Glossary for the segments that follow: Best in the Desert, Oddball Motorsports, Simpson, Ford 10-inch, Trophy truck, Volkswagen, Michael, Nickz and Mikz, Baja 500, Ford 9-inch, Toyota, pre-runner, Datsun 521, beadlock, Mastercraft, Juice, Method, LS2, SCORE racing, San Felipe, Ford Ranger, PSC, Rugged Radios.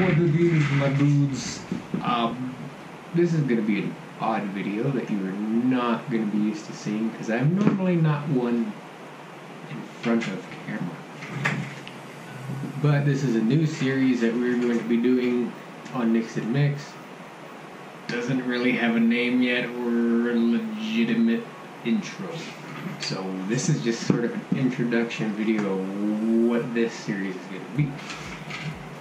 what to do, my dudes. This is going to be an odd video that you're not going to be used to seeing, because I'm normally not one in front of camera. But this is a new series that we're going to be doing on Nickz and Mikz. Doesn't really have a name yet or a legitimate intro. So this is just sort of an introduction video of what this series is going to be.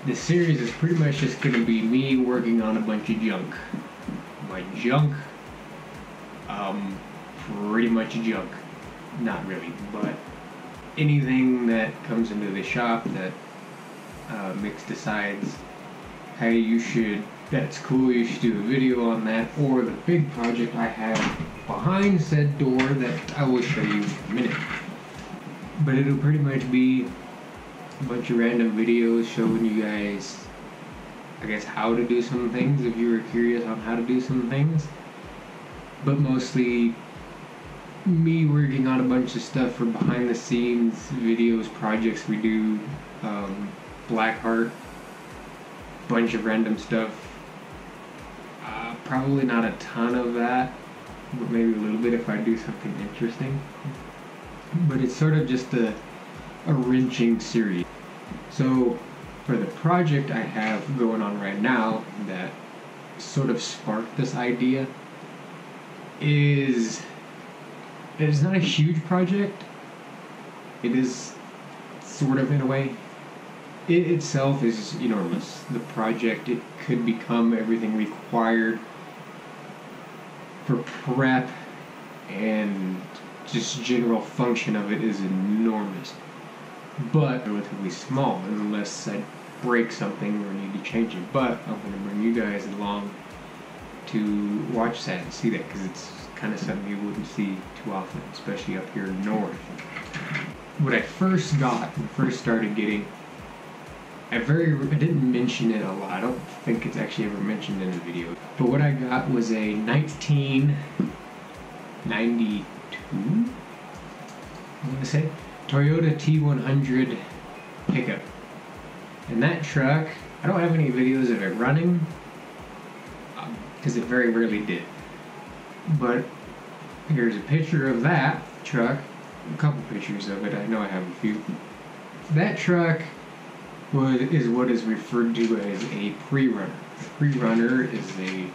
This series is pretty much just going to be me working on a bunch of junk. My junk, pretty much junk. Not really, but anything that comes into the shop that Mikz decides, hey, you should, that's cool, you should do a video on that, or the big project I have behind said door that I will show you in a minute. But it'll pretty much be a bunch of random videos showing you guys, I guess, how to do some things if you were curious on how to do some things, but mostly me working on a bunch of stuff for behind the scenes videos, projects we do, Blackheart, bunch of random stuff, probably not a ton of that, but maybe a little bit if I do something interesting. But it's sort of just a wrenching series. So for the project I have going on right now that sort of sparked this idea is, it's not a huge project, it is sort of in a way, it itself is enormous. The project, it could become everything required for prep, and just general function of it is enormous, but relatively small, unless I break something or need to change it. But I'm going to bring you guys along to watch that and see that, because it's kind of something you wouldn't see too often, especially up here north. What I first got, when I first started getting, I didn't mention it a lot, I don't think it's actually ever mentioned in the video, but what I got was a 1992, I'm gonna say, Toyota T100 pickup. And that truck, I don't have any videos of it running, because it very rarely did. But here's a picture of that truck, a couple pictures of it, I know I have a few. That truck is what is referred to as a pre-runner. A pre-runner is a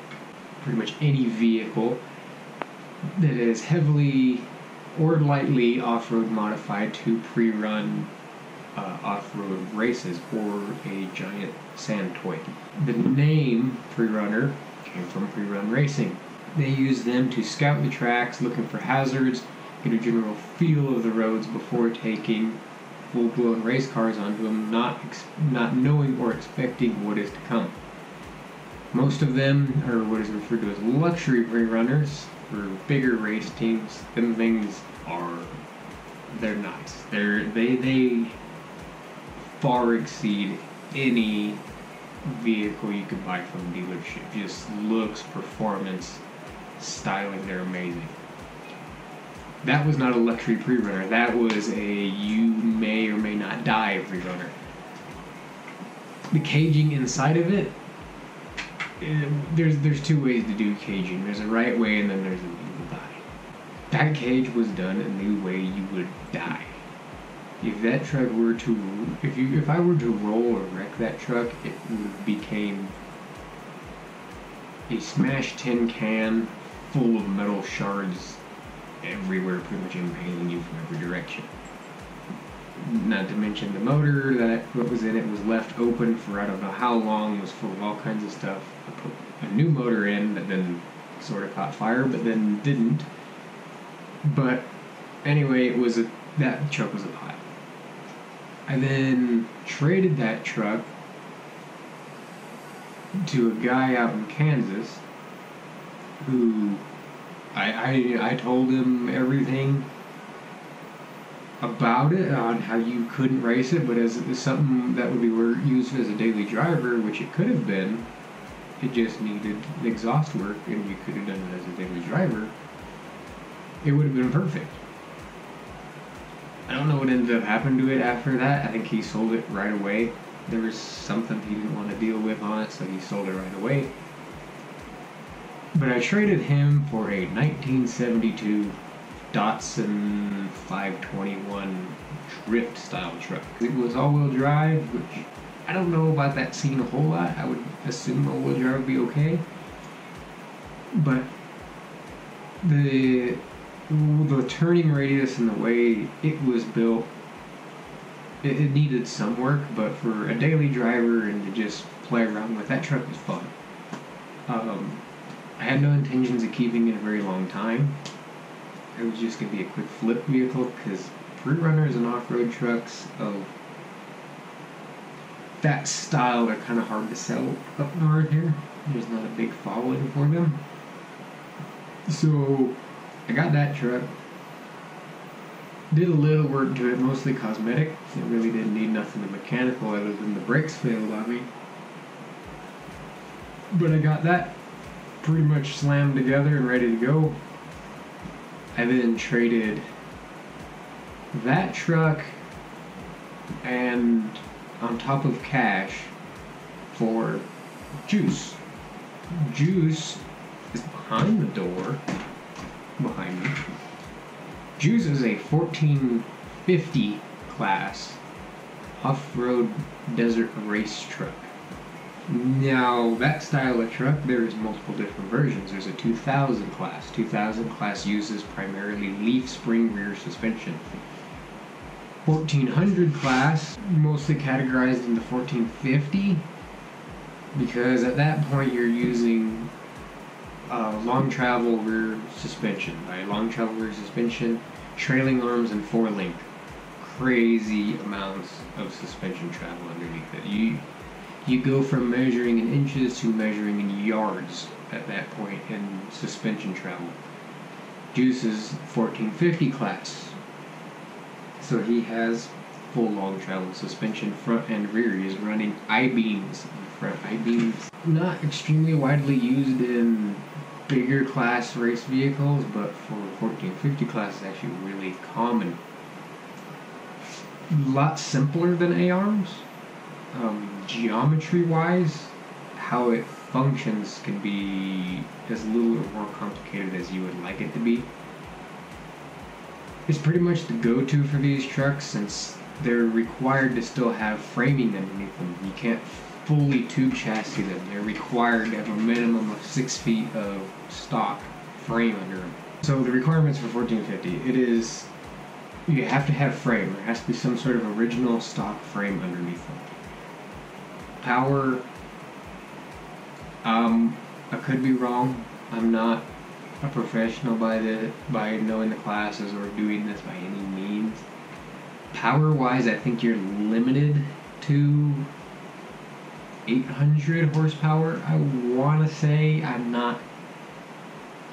pretty much any vehicle that is heavily or lightly off-road modified to pre-run off-road races or a giant sand toy. The name pre-runner came from pre-run racing. They use them to scout the tracks, looking for hazards, get a general feel of the roads before taking full-blown race cars onto them, not knowing or expecting what is to come. Most of them are what is referred to as luxury pre-runners for bigger race teams. Them things are, they're nuts. They far exceed any vehicle you could buy from a dealership. Just looks, performance, styling, they're amazing. That was not a luxury pre-runner. That was a you may or may not die pre-runner. The caging inside of it, there's two ways to do caging. There's a right way, and then there's a way you will die. That cage was done in the way you would die. If that truck were to, if I were to roll or wreck that truck, it would have became a smashed tin can full of metal shards everywhere, pretty much impaling you from every direction. Not to mention the motor that what was in it was left open for I don't know how long, was full of all kinds of stuff. I put a new motor in that then sort of caught fire, but then didn't. But anyway, it was that truck was a pile. I then traded that truck to a guy out in Kansas who I told him everything about it, on how you couldn't race it, but as it was something that would be used as a daily driver, which it could have been, it just needed exhaust work, and you could have done it as a daily driver, it would have been perfect. I don't know what ended up happening to it after that. I think he sold it right away. there was something he didn't want to deal with on it, so he sold it right away. But I traded him for a 1972 Datsun 521 drift style truck. It was all-wheel drive, which I don't know about that scene a whole lot. I would assume all-wheel drive would be okay. But the turning radius and the way it was built, it needed some work, but for a daily driver and to just play around with, that truck was fun. I had no intentions of keeping it a very long time. It was just going to be a quick flip vehicle, because fruit runners and off-road trucks of that style are kind of hard to sell up north here. There's not a big following for them. So I got that truck, did a little work to it, mostly cosmetic. It really didn't need nothing mechanical other than the brakes failed on me. But I got that pretty much slammed together and ready to go. I then traded that truck and on top of cash for Juice. Juice is behind the door, behind me. Juice is a 1450 class off-road desert race truck. Now, that style of truck, there's multiple different versions. There's a 2000 class. 2000 class uses primarily leaf spring rear suspension. 1400 class, mostly categorized into 1450, because at that point you're using long travel rear suspension. By long travel rear suspension, trailing arms and four-link. Crazy amounts of suspension travel underneath it. You go from measuring in inches to measuring in yards at that point in suspension travel. Juice is 1450 class. So he has full long travel suspension, front and rear. He's running I-beams in front. I-beams not extremely widely used in bigger class race vehicles, but for 1450 class it's actually really common. A lot simpler than A-arms. Geometry-wise, how it functions can be as little or more complicated as you would like it to be. It's pretty much the go-to for these trucks, since they're required to still have framing underneath them. You can't fully tube chassis them. They're required to have a minimum of 6 feet of stock frame under them. So the requirements for 1450, it is, you have to have frame. There has to be some sort of original stock frame underneath them. Power, I could be wrong. I'm not a professional by knowing the classes or doing this by any means. Power-wise, I think you're limited to 800 horsepower, I want to say. I'm not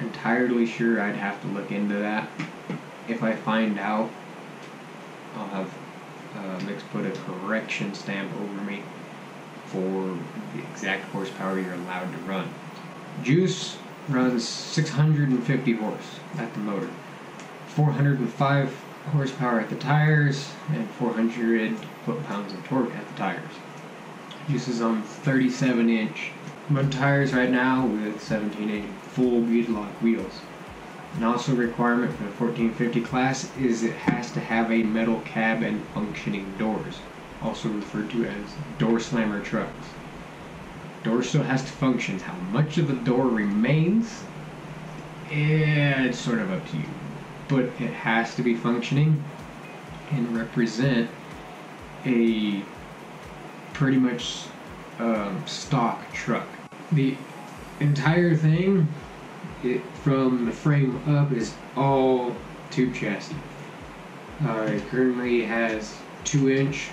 entirely sure. I'd have to look into that. If I find out, I'll have Nickz put a correction stamp over me for the exact horsepower you're allowed to run. Juice runs 650 horse at the motor, 405 horsepower at the tires, and 400 foot-pounds of torque at the tires. Juice is on 37-inch mud tires right now with 17-inch full beadlock wheels. And also a requirement for the 1450 class is it has to have a metal cab and functioning doors, also referred to as door slammer trucks. Door still has to function. How much of the door remains, it's sort of up to you. But it has to be functioning and represent a pretty much stock truck. The entire thing, from the frame up, is all tube chassis. It currently has 2-inch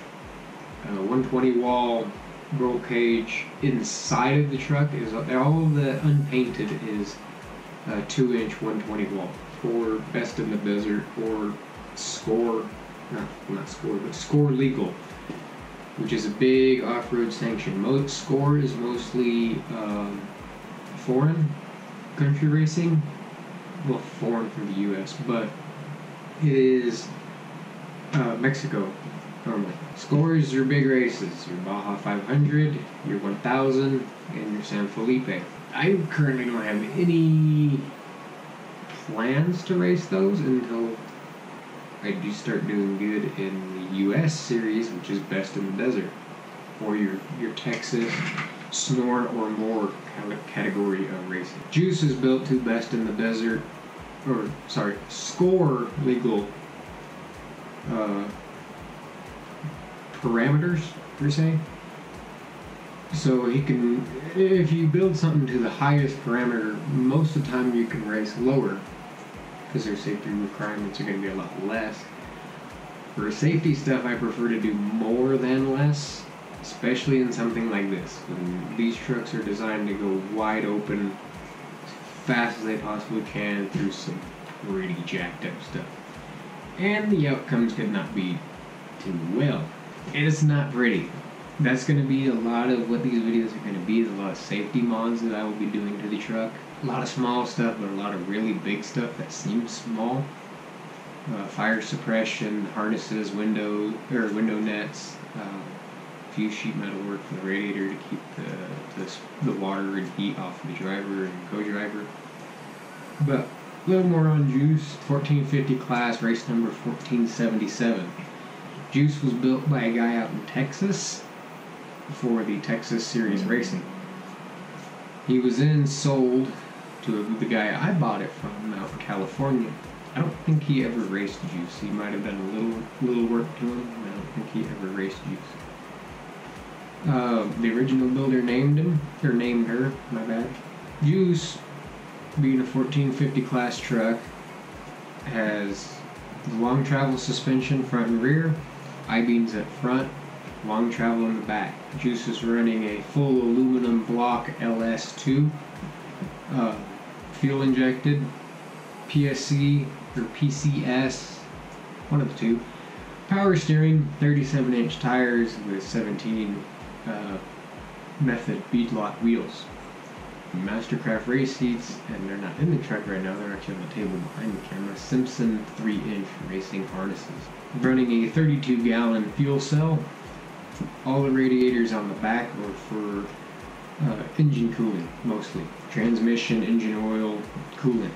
120 wall roll cage. Inside of the truck is all of the unpainted is 2-inch 120 wall, or Best in the Desert, or SCORE Legal, which is a big off-road sanction. SCORE is mostly foreign country racing, well, foreign from the U.S., but it is Mexico. normal. SCORE is your big races, your Baja 500, your 1000, and your San Felipe. I currently don't have any plans to race those until I do start doing good in the US series, which is Best in the Desert, or your Texas Snort or more category of racing. Juice is built to Best in the Desert, or sorry, SCORE legal parameters, per se. So he can, if you build something to the highest parameter, most of the time you can race lower because their safety requirements are going to be a lot less. For safety stuff, I prefer to do more than less, especially in something like this. When these trucks are designed to go wide open as fast as they possibly can through some pretty jacked up stuff. And the outcomes could not be too well. And it's not pretty. That's going to be a lot of what these videos are going to be. There's a lot of safety mods that I will be doing to the truck. A lot of small stuff, but a lot of really big stuff that seems small. Fire suppression, harnesses, window nets, a few sheet metal work for the radiator to keep the water and heat off the driver and co-driver. But a little more on Juice. 1450 class, race number 1477. Juice was built by a guy out in Texas for the Texas Series Racing. He was then sold to the guy I bought it from out in California. I don't think he ever raced Juice. He might have done a little work to him. I don't think he ever raced Juice. The original builder named her, my bad. Juice, being a 1450 class truck, has long travel suspension front and rear, I-beams at front, long travel in the back. Juice is running a full aluminum block LS2, fuel injected, PSC or PCS, one of the two, power steering, 37-inch tires with 17 Method beadlock wheels. Mastercraft race seats, and they're not in the truck right now, they're actually on the table behind the camera. Simpson 3-inch racing harnesses. Running a 32-gallon fuel cell. All the radiators on the back are for engine cooling, mostly. Transmission, engine oil, coolant.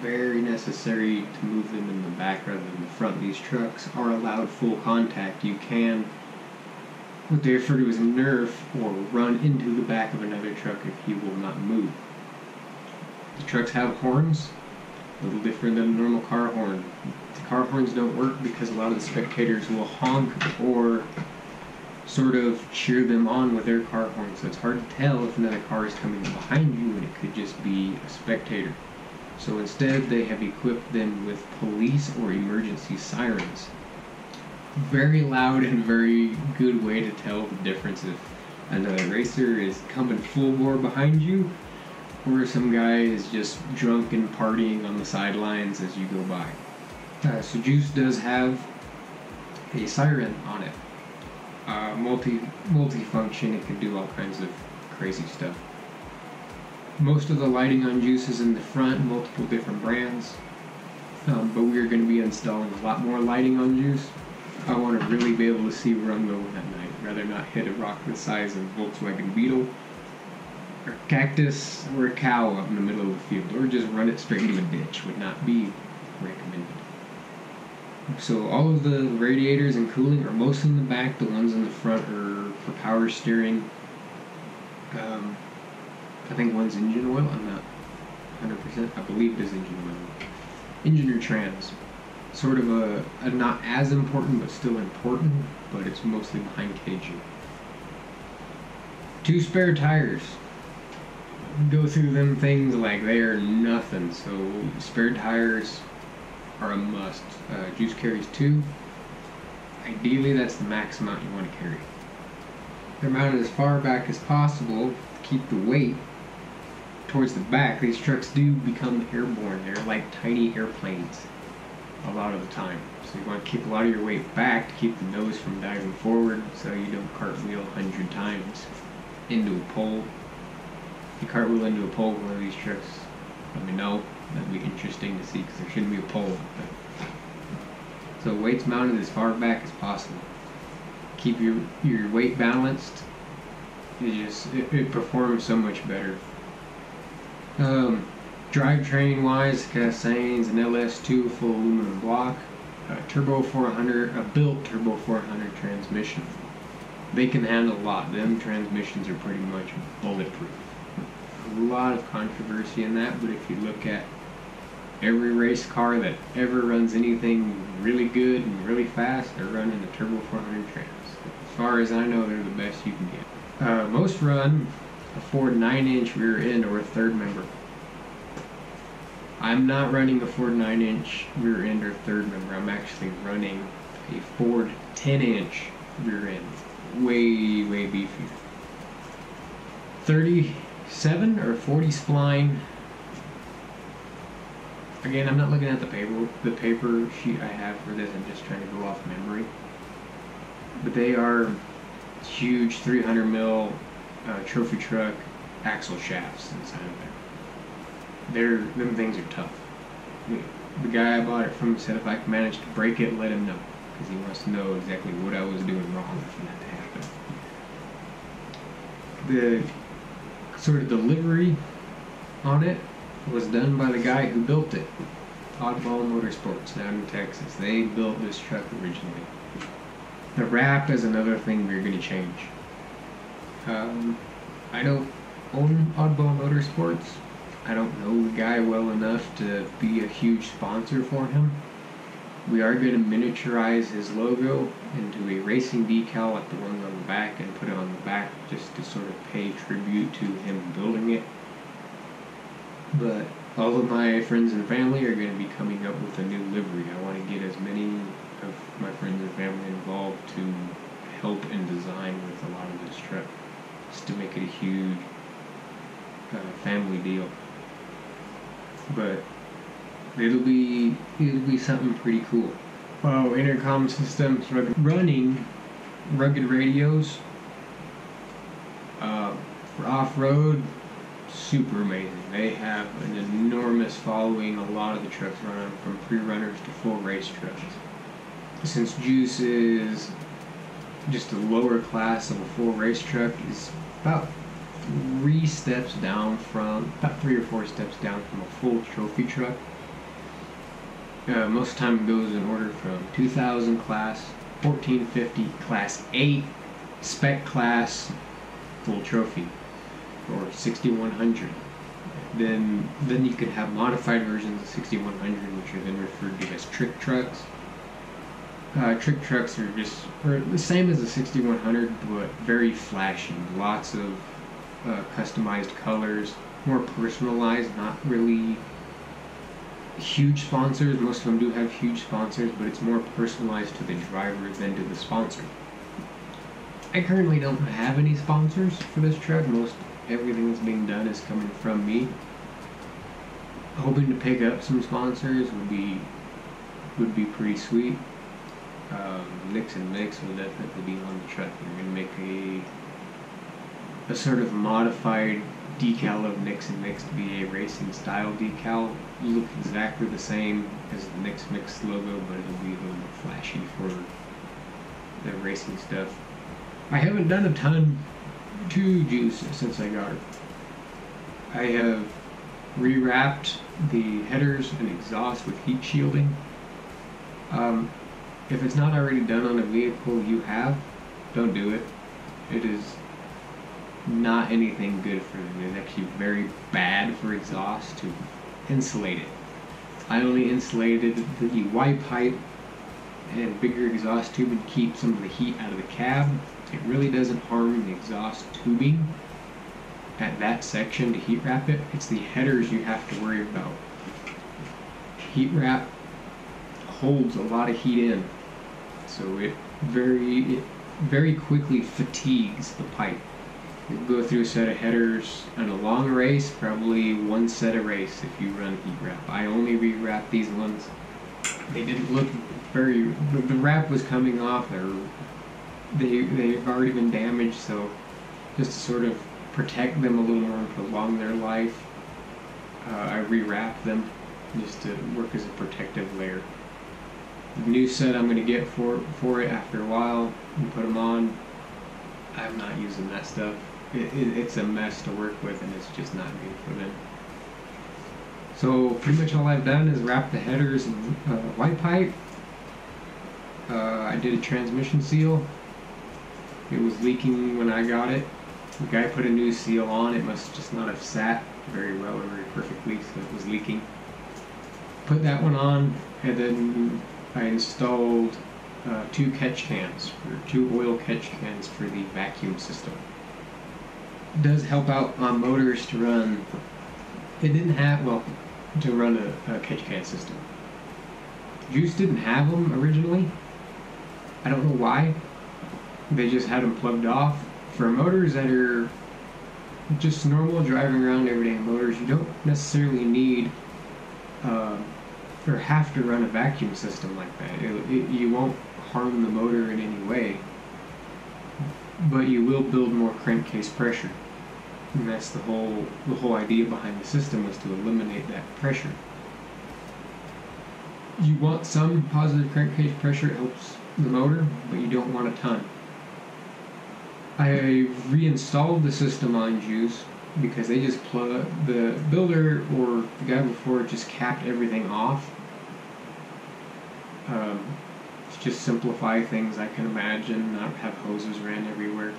Very necessary to move them in the back rather than the front. These trucks are allowed full contact. You can, what they refer to as nerf, or run into the back of another truck if he will not move. The trucks have horns, a little different than a normal car horn. The car horns don't work because a lot of the spectators will honk or sort of cheer them on with their car horn, so it's hard to tell if another car is coming behind you and it could just be a spectator. So instead they have equipped them with police or emergency sirens. Very loud and very good way to tell the difference if another racer is coming full bore behind you or some guy is just drunk and partying on the sidelines as you go by. So Juice does have a siren on it. Multi-function, it can do all kinds of crazy stuff. Most of the lighting on Juice is in the front, multiple different brands, but we are going to be installing a lot more lighting on Juice. I want to really be able to see where I'm going that night. I'd rather not hit a rock the size of a Volkswagen Beetle, or a cactus, or a cow up in the middle of the field, or just run it straight into a ditch. Would not be recommended. So all of the radiators and cooling are mostly in the back. The ones in the front are for power steering. I think one's engine oil. I'm not 100%. I believe it is engine oil. Engine or trans. Sort of a not as important, but still important, but it's mostly behind caging. Two spare tires. Go through them things like they are nothing, so spare tires are a must. Juice carries two. Ideally, that's the max amount you want to carry. They're mounted as far back as possible to keep the weight towards the back. These trucks do become airborne. They're like tiny airplanes a lot of the time. So you want to keep a lot of your weight back to keep the nose from diving forward so you don't cartwheel 100 times into a pole. If you cartwheel into a pole with one of these trucks, let me know. That'd be interesting to see because there shouldn't be a pole. so weight's mounted as far back as possible. Keep your weight balanced. It performs so much better. Drivetrain wise, Castaigne's an LS2 full aluminum block, turbo 400, a built turbo 400 transmission. They can handle a lot. Them transmissions are pretty much bulletproof. A lot of controversy in that, but if you look at every race car that ever runs anything really good and really fast, they're running the turbo 400 trans. As far as I know, they're the best you can get. Most run a Ford 9-inch rear end or a third member. I'm not running a Ford 9-inch rear end or third member. I'm actually running a Ford 10-inch rear end. Way beefier. 37 or 40 spline. Again, I'm not looking at the paper sheet I have for this. I'm just trying to go off memory. But they are huge 300 mil trophy truck axle shafts inside of there. Them things are tough. The guy I bought it from said if I managed to break it, let him know, because he wants to know exactly what I was doing wrong for that to happen. The sort of delivery on it was done by the guy who built it, Oddball Motorsports down in Texas. They built this truck originally. The wrap is another thing we're going to change. I don't own Oddball Motorsports. I don't know the guy well enough to be a huge sponsor for him. We are going to miniaturize his logo into a racing decal like the one on the back and put it on the back just to sort of pay tribute to him building it. But all of my friends and family are going to be coming up with a new livery. I want to get as many of my friends and family involved to help in design with a lot of this truck, just to make it a huge family deal. But it'll be something pretty cool. Oh, intercom systems, running Rugged Radios for off-road, super amazing. They have an enormous following. A lot of the trucks run on from pre-runners to full race trucks. Since Juice is just a lower class of a full race truck, is about 3 or 4 steps down from a full trophy truck. Most of the time it goes in order from 2000 class, 1450 class 8, spec class, full trophy, or 6100. Then you could have modified versions of 6100, which are then referred to as trick trucks. Trick trucks are just the same as the 6100, but very flashy. Lots of customized colors, more personalized, not really huge sponsors. Most of them do have huge sponsors, but it's more personalized to the driver than to the sponsor. I currently don't have any sponsors for this truck. Most everything that's being done is coming from me. Hoping to pick up some sponsors would be pretty sweet. Nickz and Mikz will definitely be on the truck. We're gonna make a sort of modified decal of Nickz and Mikz to be a racing style decal. Look exactly the same as the Nickz and Mikz logo, but it'll be a little more flashy for the racing stuff. I haven't done a ton to Juice since I got it. I have rewrapped the headers and exhaust with heat shielding. If it's not already done on a vehicle you have, don't do it. It is not anything good for them. It's actually very bad for exhaust to insulate it. I only insulated the EY pipe and bigger exhaust tube and keep some of the heat out of the cab. It really doesn't harm the exhaust tubing at that section to heat wrap it. It's the headers you have to worry about. Heat wrap holds a lot of heat in, so it very quickly fatigues the pipe. You'll go through a set of headers on a long race, probably one set of race if you run heat wrap. I only rewrapped these ones. They didn't look very... The wrap was coming off. They've already been damaged, so just to sort of protect them a little more and prolong their life, I rewrapped them just to work as a protective layer. the new set I'm going to get for it after a while and put them on. I'm not using that stuff. It's a mess to work with, and it's just not good for them. So pretty much all I've done is wrap the headers in white pipe. I did a transmission seal. It was leaking when I got it. The guy put a new seal on. It must just not have sat very well or very perfectly, so it was leaking. Put that one on, and then I installed two catch cans, or two oil catch cans for the vacuum system. It does help out on motors to run. It didn't have, well, to run a catch can system. Juice didn't have them originally. I don't know why. They just had them plugged off. For motors that are just normal driving around everyday motors, you don't necessarily need or have to run a vacuum system like that. You won't harm the motor in any way, but you will build more crankcase pressure. And that's the whole idea behind the system, was to eliminate that pressure. You want some positive crankcase pressure, it helps the motor, but you don't want a ton. I reinstalled the system on Juice because they just plug the builder, or the guy before, just capped everything off. To just simplify things, I can imagine, not have hoses ran everywhere.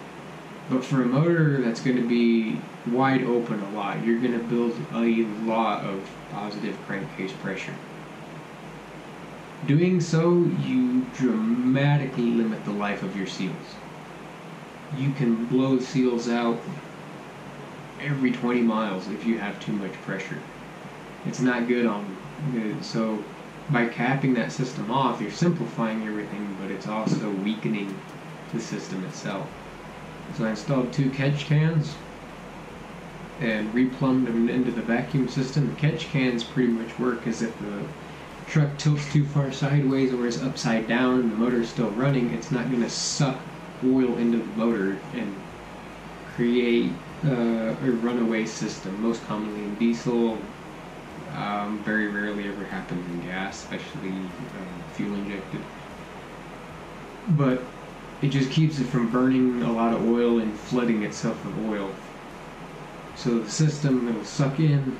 But for a motor that's going to be wide open a lot, you're going to build a lot of positive crankcase pressure. Doing so, you dramatically limit the life of your seals. You can blow the seals out every 20 miles if you have too much pressure. It's not good on them. So by capping that system off, you're simplifying everything, but it's also weakening the system itself. So I installed two catch cans and replumbed them into the vacuum system. The catch cans pretty much work as if the truck tilts too far sideways or is upside down and the motor is still running. It's not going to suck oil into the motor and create a runaway system, most commonly in diesel. Very rarely ever happens in gas, especially fuel injected. But it just keeps it from burning a lot of oil and flooding itself with oil. So the system, it'll suck in,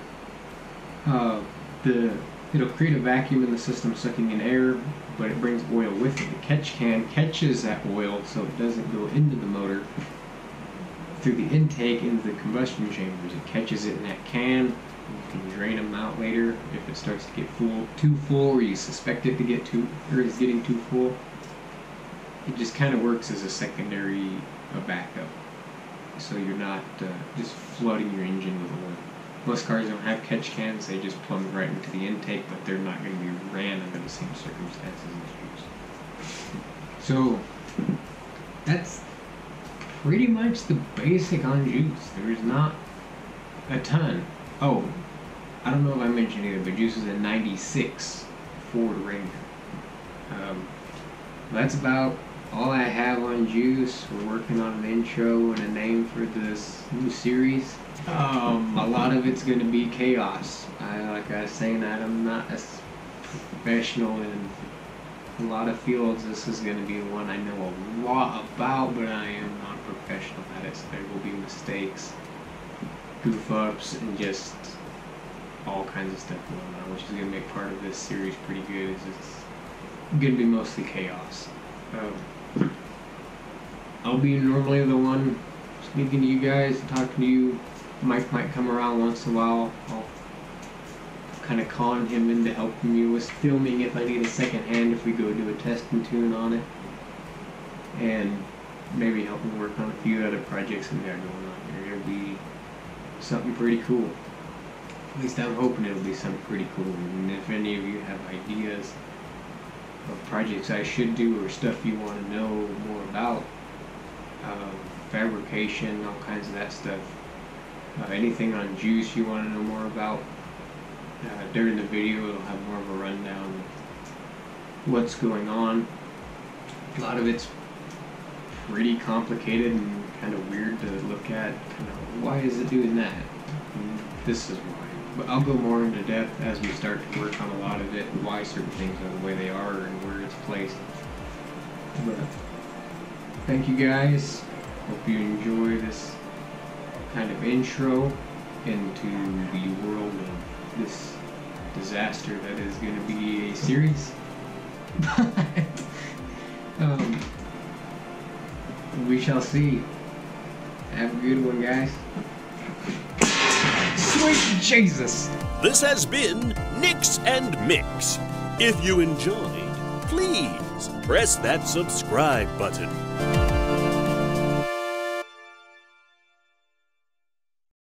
it'll create a vacuum in the system sucking in air, but it brings oil with it. The catch can catches that oil so it doesn't go into the motor through the intake into the combustion chambers. It catches it in that can. You can drain them out later if it starts to get too full, or you suspect it to get too full. It just kind of works as a secondary backup, so you're not just flooding your engine with oil. Most cars don't have catch cans, they just plumb right into the intake, but they're not going to be ran under the same circumstances as Juice. So that's pretty much the basic on Juice. There's not a ton. Oh, I don't know if I mentioned it, but Juice is a 96 Ford Ranger. That's about all I have on Juice. We're working on an intro and a name for this new series. A lot of it's going to be chaos. Like I was saying, I'm not as professional in a lot of fields. This is going to be one I know a lot about, but I am not professional at it, so there will be mistakes, goof-ups, and just all kinds of stuff going on, which is going to make part of this series pretty good. It's going to be mostly chaos. I'll be normally the one speaking to you guys, talking to you. Mike might come around once in a while. I'll kind of con him into helping me with filming if I need a second hand, if we go do a test and tune on it, and maybe help me work on a few other projects that we have going on here. It'll be something pretty cool. At least I'm hoping it'll be something pretty cool. And if any of you have ideas of projects I should do or stuff you want to know more about, fabrication, all kinds of that stuff, anything on Juice you want to know more about, during the video it'll have more of a rundown of what's going on. A lot of it's pretty complicated and kind of weird to look at. Why is it doing that? This is why. but I'll go more into depth as we start to work on a lot of it and why certain things are the way they are and where it's placed. But thank you guys. Hope you enjoy this kind of intro into the world of this disaster that is going to be a series. But we shall see. Have a good one, guys. Sweet Jesus! This has been Nickz and Mikz. If you enjoyed, please press that subscribe button.